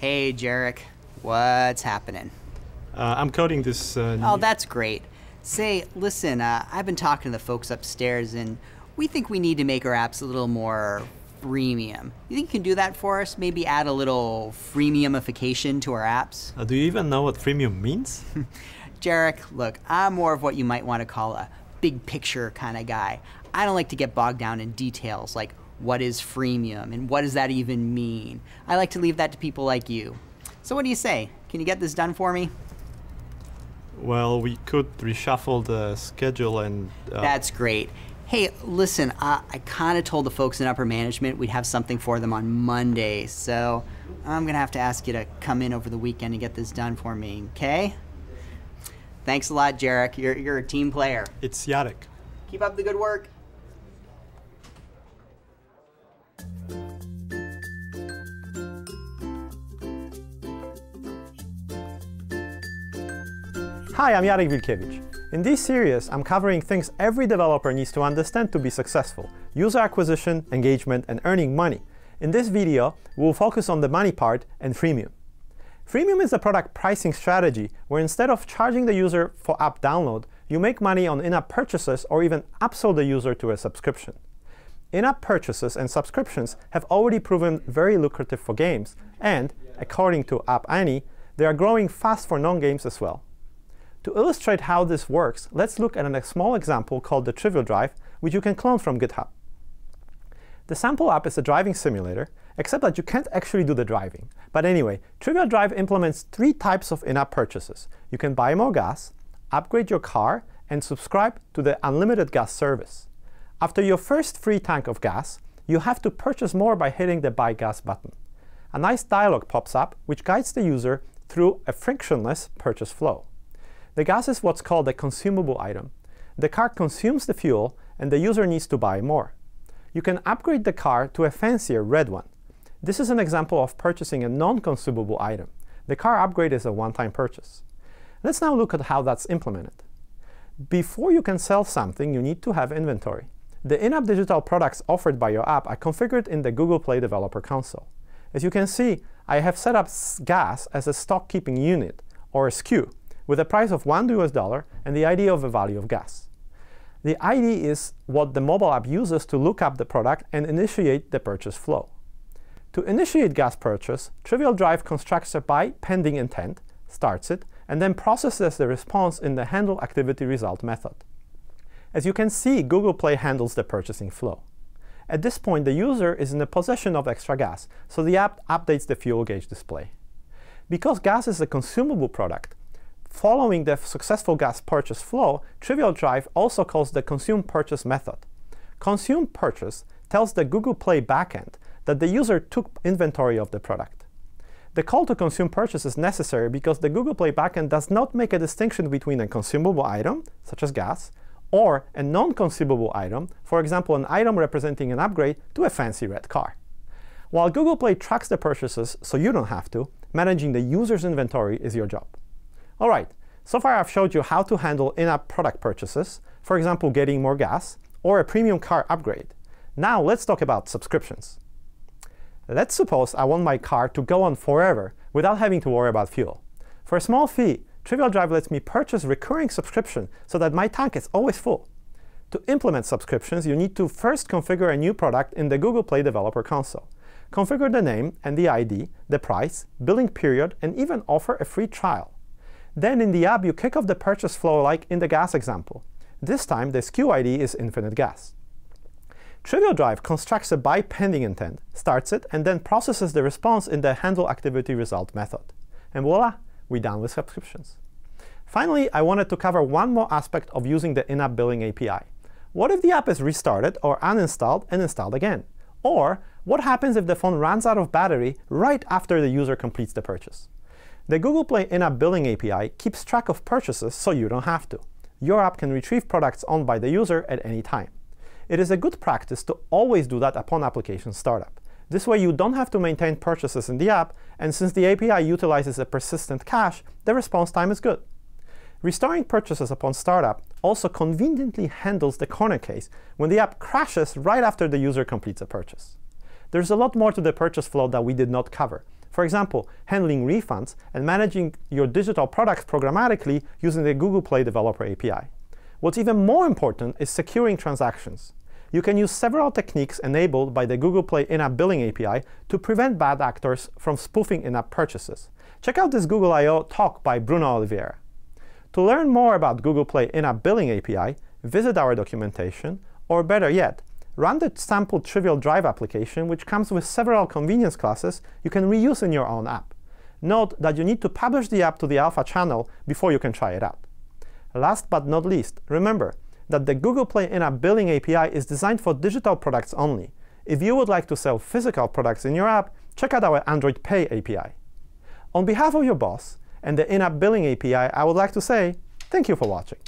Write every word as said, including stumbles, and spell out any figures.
Hey, Jarek, what's happening? Uh, I'm coding this. Uh, oh, that's great. Say, listen, uh, I've been talking to the folks upstairs, and we think we need to make our apps a little more freemium. You think you can do that for us? Maybe add a little freemiumification to our apps? Uh, do you even know what freemium means? Jarek, look, I'm more of what you might want to call a big picture kind of guy. I don't like to get bogged down in details like what is freemium and what does that even mean? I like to leave that to people like you. So what do you say? Can you get this done for me? Well, we could reshuffle the schedule and... Uh... That's great. Hey, listen, uh, I kind of told the folks in upper management we'd have something for them on Monday, so I'm going to have to ask you to come in over the weekend and get this done for me, okay? Thanks a lot, Jarek. You're, you're a team player. It's Jarek. Keep up the good work. Hi, I'm Jarek Wilkiewicz. In these series, I'm covering things every developer needs to understand to be successful: user acquisition, engagement, and earning money. In this video, we'll focus on the money part and freemium. Freemium is a product pricing strategy where instead of charging the user for app download, you make money on in-app purchases or even upsell the user to a subscription. In-app purchases and subscriptions have already proven very lucrative for games, and according to App Annie, they are growing fast for non-games as well. To illustrate how this works, let's look at a small example called the Trivial Drive, which you can clone from GitHub. The sample app is a driving simulator, except that you can't actually do the driving. But anyway, Trivial Drive implements three types of in-app purchases. You can buy more gas, upgrade your car, and subscribe to the unlimited gas service. After your first free tank of gas, you have to purchase more by hitting the Buy Gas button. A nice dialog pops up, which guides the user through a frictionless purchase flow. The gas is what's called a consumable item. The car consumes the fuel, and the user needs to buy more. You can upgrade the car to a fancier red one. This is an example of purchasing a non-consumable item. The car upgrade is a one-time purchase. Let's now look at how that's implemented. Before you can sell something, you need to have inventory. The in-app digital products offered by your app are configured in the Google Play Developer Console. As you can see, I have set up gas as a stock keeping unit, or a S K U, with a price of one U S dollar and the I D of a value of gas. The I D is what the mobile app uses to look up the product and initiate the purchase flow. To initiate gas purchase, Trivial Drive constructs a buy pending intent, starts it, and then processes the response in the handle activity result method. As you can see, Google Play handles the purchasing flow. At this point, the user is in the possession of extra gas, so the app updates the fuel gauge display. Because gas is a consumable product, following the successful gas purchase flow, Trivial Drive also calls the consume purchase method. Consume purchase tells the Google Play backend that the user took inventory of the product. The call to consume purchase is necessary because the Google Play backend does not make a distinction between a consumable item, such as gas, or a non-consumable item, for example, an item representing an upgrade to a fancy red car. While Google Play tracks the purchases so you don't have to, managing the user's inventory is your job. All right, so far I've showed you how to handle in-app product purchases, for example, getting more gas or a premium car upgrade. Now let's talk about subscriptions. Let's suppose I want my car to go on forever without having to worry about fuel. For a small fee, Trivial Drive lets me purchase recurring subscription so that my tank is always full. To implement subscriptions, you need to first configure a new product in the Google Play Developer Console. Configure the name and the I D, the price, billing period, and even offer a free trial. Then in the app, you kick off the purchase flow like in the gas example. This time, the S K U I D is infinite gas. Trivial Drive constructs a buy pending intent, starts it, and then processes the response in the handle activity result method. And voila, we're done with subscriptions. Finally, I wanted to cover one more aspect of using the in-app billing A P I. What if the app is restarted or uninstalled and installed again? Or what happens if the phone runs out of battery right after the user completes the purchase? The Google Play in-app billing A P I keeps track of purchases so you don't have to. Your app can retrieve products owned by the user at any time. It is a good practice to always do that upon application startup. This way you don't have to maintain purchases in the app, and since the A P I utilizes a persistent cache, the response time is good. Restoring purchases upon startup also conveniently handles the corner case when the app crashes right after the user completes a purchase. There's a lot more to the purchase flow that we did not cover. For example, handling refunds and managing your digital products programmatically using the Google Play Developer A P I. What's even more important is securing transactions. You can use several techniques enabled by the Google Play In-app Billing A P I to prevent bad actors from spoofing in-app purchases. Check out this Google I O talk by Bruno Oliveira. To learn more about Google Play In-app Billing A P I, visit our documentation, or better yet, run the sample Trivial Drive application, which comes with several convenience classes you can reuse in your own app. Note that you need to publish the app to the alpha channel before you can try it out. Last but not least, remember that the Google Play In-app Billing A P I is designed for digital products only. If you would like to sell physical products in your app, check out our Android Pay A P I. On behalf of your boss and the In-app Billing A P I, I would like to say thank you for watching.